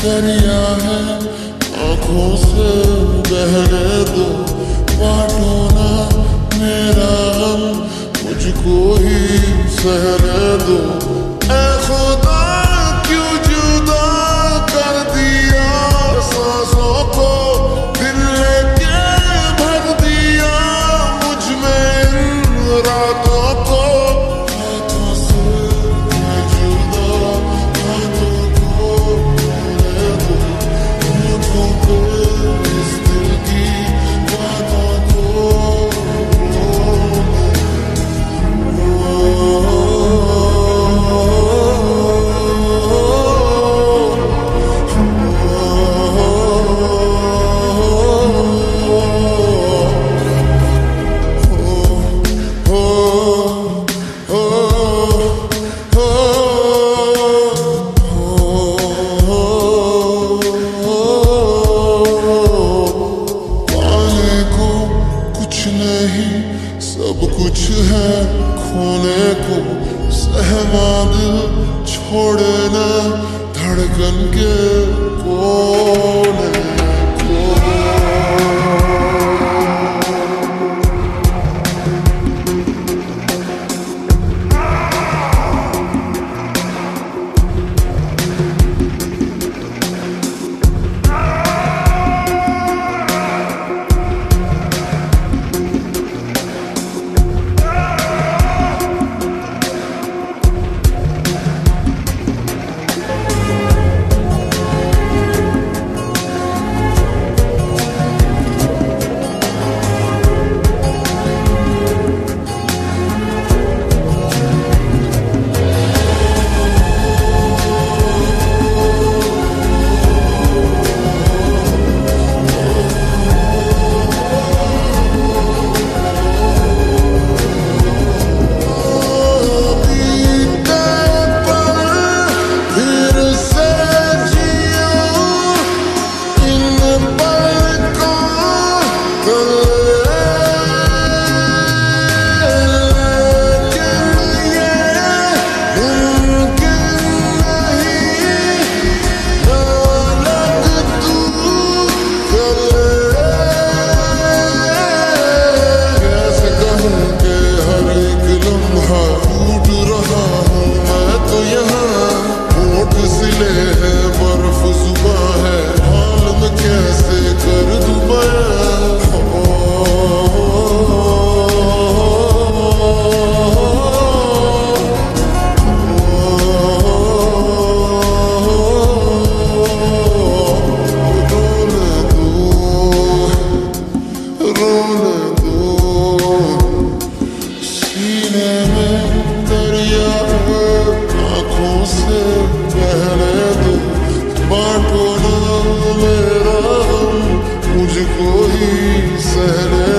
दरिया है आँखों से बहने दो, बाँटो ना मेरा हम, मुझको ही सहने दो। ऐ खुदा क्यों जुदा कर दिया, सांसों को दिल लेके भर दिया, मुझ में इन रातों को हाथों से जुदा। सब कुछ है खोने को, सहमा दिल छोड़े ना धड़कन के कोने को। मुझको ही सहने